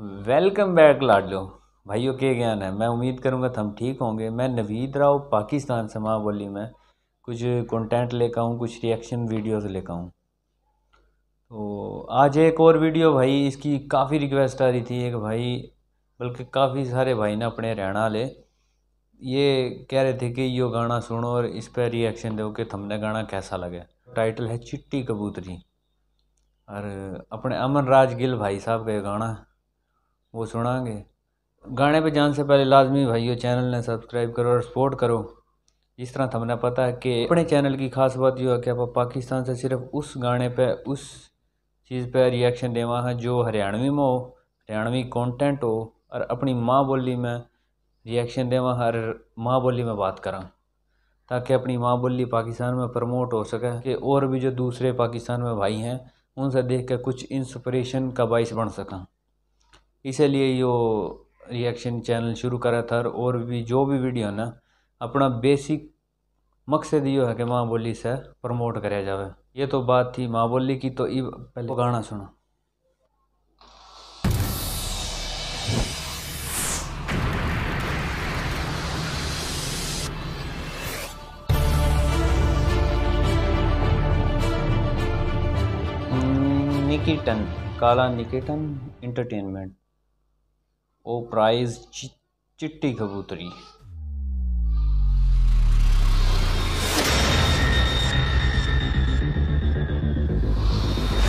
Welcome back लाडलो भाइयों, के ज्ञान है। मैं उम्मीद करूंगा तुम ठीक होंगे। मैं नवीद राव पाकिस्तान से माँ बोली में कुछ कंटेंट लेकर आऊँ, कुछ रिएक्शन वीडियोस लेकर आऊँ। तो आज एक और वीडियो भाई, इसकी काफ़ी रिक्वेस्ट आ रही थी। एक भाई बल्कि काफ़ी सारे भाई ना अपने रहना वाले ये कह रहे थे कि यो गाना सुनो और इस पर रिएक्शन दो कि तुमने गाना कैसा लगे। टाइटल है चिट्टी कबूतरी और अपने अमन राज गिल भाई साहब का गाना वो सुनाएंगे। गाने पे जाने से पहले लाजमी भाइयों चैनल ने सब्सक्राइब करो और सपोर्ट करो। इस तरह हमने पता है कि अपने चैनल की खास बात यह है कि आप पाकिस्तान से सिर्फ उस गाने पे, उस चीज़ पे रिएक्शन देवा है जो हरियाणवी में हो, हरियाणवी कंटेंट हो और अपनी माँ बोली में रिएक्शन देवा हर माँ बोली में बात करा, ताकि अपनी माँ बोली पाकिस्तान में प्रमोट हो सके कि और भी जो दूसरे पाकिस्तान में भाई हैं उनसे देख कर कुछ इंस्परेशन का बाइस बन सकें। इसलिए यो रिएक्शन चैनल शुरू करा था। और भी जो भी वीडियो ना, अपना बेसिक मकसद यो है कि माँ बोली से प्रमोट कराया जावे। ये तो बात थी माँ बोली की। तो इब पहले गाना सुनो। निकी टन काला, निकी टन एंटरटेनमेंट, ओ प्राइज चिट्टी कबूतरी।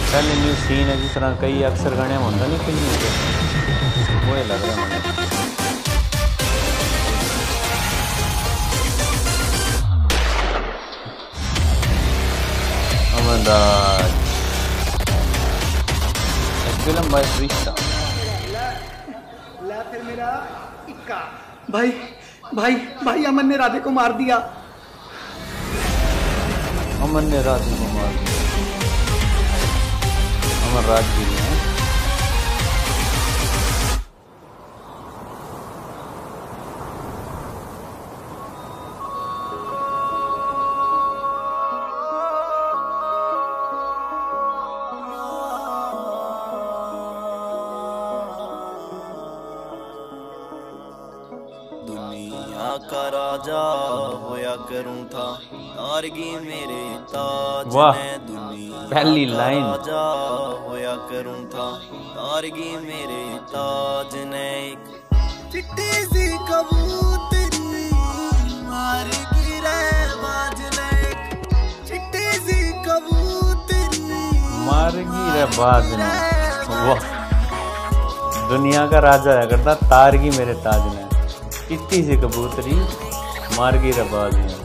पहले न्यूज सीन है जिस तरह कई अक्सर गाने होता नहीं फिल्म के, वो लग रहा है अमन राज फिल्म बाय श्रीता। फिर मेरा इक्का भाई भाई भाई अमन ने राधे को मार दिया, अमन ने राधे को मार दिया। अमन राज जी ने का राजा होया करूं था, तारगी मेरे ताज ने दुनिया। पहली लाइन राजा होया करूं था, तारगी मेरे ताज ने। चिट्टी सी कबूतरी मार गिरे बाज ने, चिट्टी सी कबूतरी मार गिरे बाज ने। वाह, दुनिया का राजा है करता, तारगी मेरे ताज ने। चिट्टी सी कबूतरी मारगी रबाज में।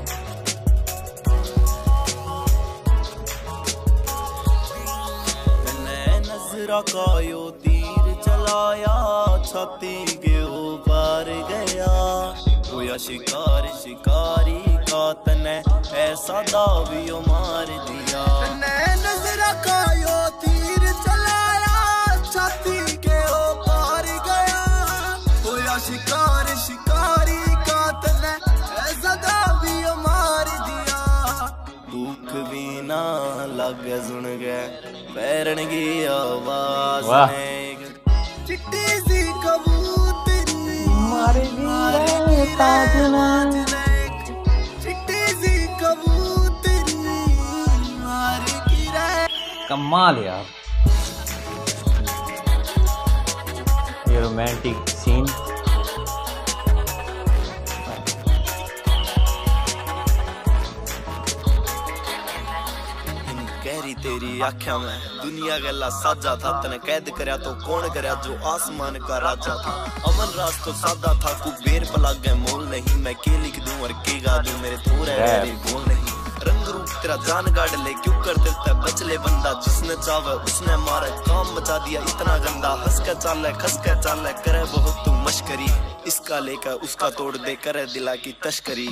मैंने नजरा का यो तीर चलाया, छाती के ऊपर गया होया शिकार शिकारी का। तने ऐसा दावियो मार दिया, मैंने नजरा का यो तीर चलाया, छाती के ऊपर गया होया शिकार शिकारी। चिट्टी सी कबूतरी मारे ताज ने, चिट्टी सी कबूतरी मारे गिरे। कमाल यार, ये रोमांटिक सीन। तेरी आँखों में दुनिया गला साजा था, तने कैद करया तो कौन करया जो आसमान का राजा था। अमन राज तो सादा था, कुबेर पलग है मोल नहीं। मैं के लिख दूं और के गा दूं, मेरे थोड़े मेरे बोल नहीं। रंग रूप तेरा जान गाड़ ले, क्यों कर देता बचले बंदा। जिसने चाहे उसने मारा, काम मचा दिया इतना गंदा। हंस के चाले खस के चाले, करे बहुत तू मशकरी। इसका लेकर उसका तोड़ दे, करे दिला की तस्करी।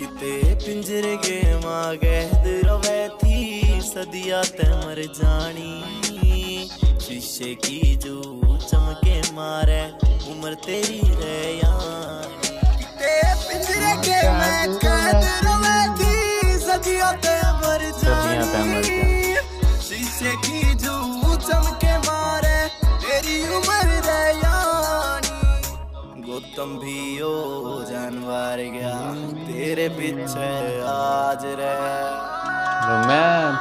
किते पिंजरे के माँ कैद रवे थी, सदिया ते मर जानी। शीशे की जो चमके मारे, उम्र तेरी रे यार। किते पिंजरे के माँ कैद रवे थी, सदिया ते मर जानी। शीशे की जो चमके मारे, तेरी पीछे आज रे रोमांस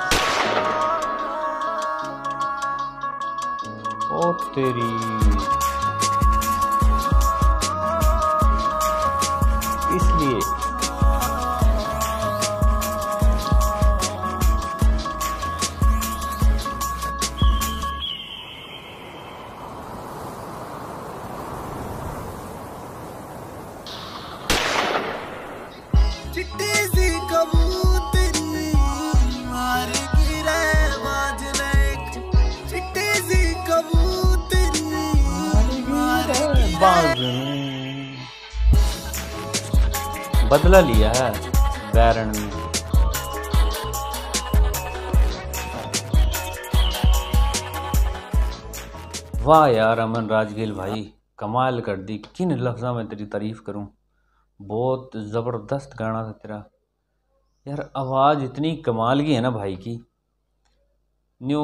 ओ तेरी इसलिए चिट्टी सी कबूतरी मार गिरे बाजने चिट्टी सी कबूतरी मार गिरे बाजने। बदला लिया है बैरन ने। वाह यार अमन राज गिल भाई कमाल कर दी, किन लफ्जा में तेरी तारीफ करूं। बहुत ज़बरदस्त गाना था तेरा यार, आवाज़ इतनी कमाल की है ना भाई की, न्यू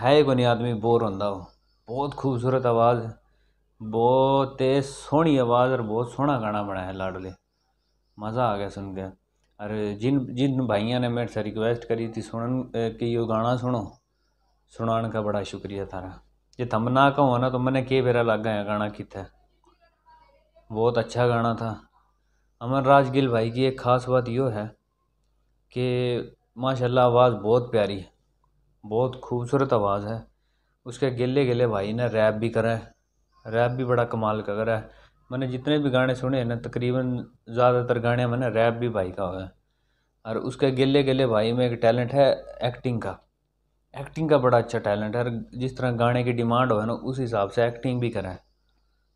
है को नहीं आदमी बोर होंदा हो। बहुत खूबसूरत आवाज़, बहुत सोहनी आवाज़ और बहुत सोहना गाना बनाया है लाडले, मज़ा आ गया सुन के। और जिन जिन भाइयों ने मेरे से रिक्वेस्ट करी थी सुनन कि यो गाना सुनो, सुनान का बड़ा शुक्रिया थारा। जे थम ना कहो ना तो मैंने के बेरा लागा है गाना कितना, बहुत अच्छा गाना था। अमन राज गिल भाई की एक ख़ास बात यो है कि माशाल्लाह आवाज़ बहुत प्यारी है, बहुत खूबसूरत आवाज़ है। उसके गिले गिले भाई ने रैप भी करा है, रैप भी बड़ा कमाल का करा है। मैंने जितने भी गाने सुने हैं ना तकरीबन ज़्यादातर गाने मैंने रैप भी भाई का हुआ है। और उसके गिले गिले भाई में एक टैलेंट है एक्टिंग का, एक्टिंग का बड़ा अच्छा टैलेंट है। जिस तरह गाने की डिमांड हो है ना उस हिसाब से एक्टिंग भी करा है,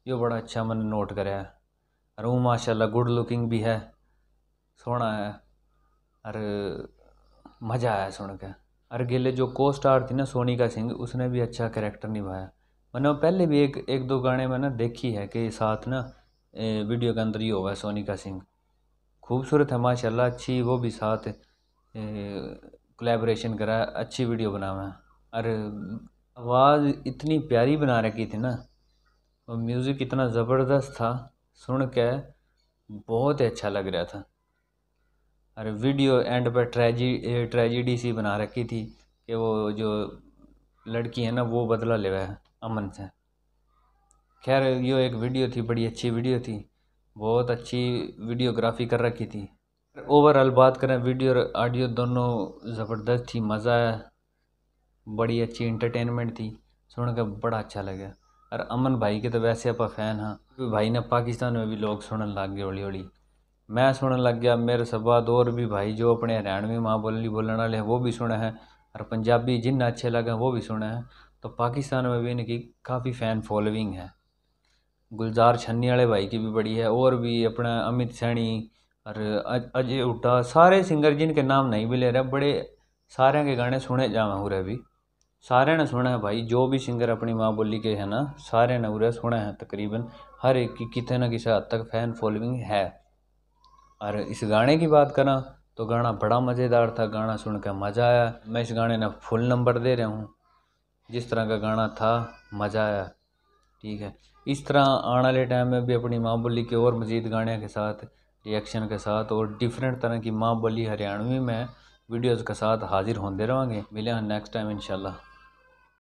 ये बड़ा अच्छा मैंने नोट करा है। और वो माशाल्लाह गुड लुकिंग भी है, सोना है और मज़ा आया सुन के। और गिले जो को स्टार थी ना सोनी का सिंह, उसने भी अच्छा कैरेक्टर निभाया। मैंने पहले भी एक दो गाने में ना देखी है कि साथ ना वीडियो के अंदर ही होगा। सोनी का सिंह खूबसूरत है माशाल्लाह, अच्छी वो भी साथ कोलैबोरेशन करा, अच्छी वीडियो बनावा है। और आवाज़ इतनी प्यारी बना रखी थी ना, और म्यूज़िक इतना ज़बरदस्त था, सुन के बहुत ही अच्छा लग रहा था। अरे वीडियो एंड पर ट्रेजिडी सी बना रखी थी कि वो जो लड़की है ना वो बदला ले है अमन से। खैर यो एक वीडियो थी, बड़ी अच्छी वीडियो थी, बहुत अच्छी वीडियोग्राफी कर रखी थी। ओवरऑल बात करें वीडियो और ऑडियो दोनों ज़बरदस्त थी, मज़ा आया, बड़ी अच्छी इंटरटेनमेंट थी, सुन के बड़ा अच्छा लगा। और अमन भाई के तो वैसे आप फ़ैन हाँ, तो भाई ने पाकिस्तान में भी लोग सुनने लग गए हौली हौली। मैं सुनने लग गया, मेरे से बाद और भी भाई जो अपने हरियाणवी माँ बोली बोलने वाले हैं वो भी सुने हैं, और पंजाबी जिन अच्छे लगे हैं वो भी सुने हैं। तो पाकिस्तान में भी इनकी काफ़ी फ़ैन फॉलोइंग है। गुलजार छन्नी वाले भाई की भी बड़ी है, और भी अपना अमित सैनी और अजय उड्डा, सारे सिंगर जिनके नाम नहीं भी ले रहे, बड़े सारे के गाने सुने जावे हो रहे भी, सारे ने सुना है भाई। जो भी सिंगर अपनी माँ बोली के है ना सारे ने उरे सुना है, तकरीबन हर एक की कितने ना किसी हद तक फ़ैन फॉलोइंग है। और इस गाने की बात करा तो गाना बड़ा मज़ेदार था, गाना सुन के मज़ा आया। मैं इस गाने ने फुल नंबर दे रहा हूँ, जिस तरह का गाना था मज़ा आया। ठीक है, इस तरह आने वाले टाइम में भी अपनी माँ बोली के और मज़ीद गाने के साथ, रिएक्शन के साथ और डिफरेंट तरह की माँ बोली हरियाणवी में वीडियोज़ के साथ हाजिर होते रहेंगे। मिले हैं नेक्स्ट टाइम इंशाल्लाह।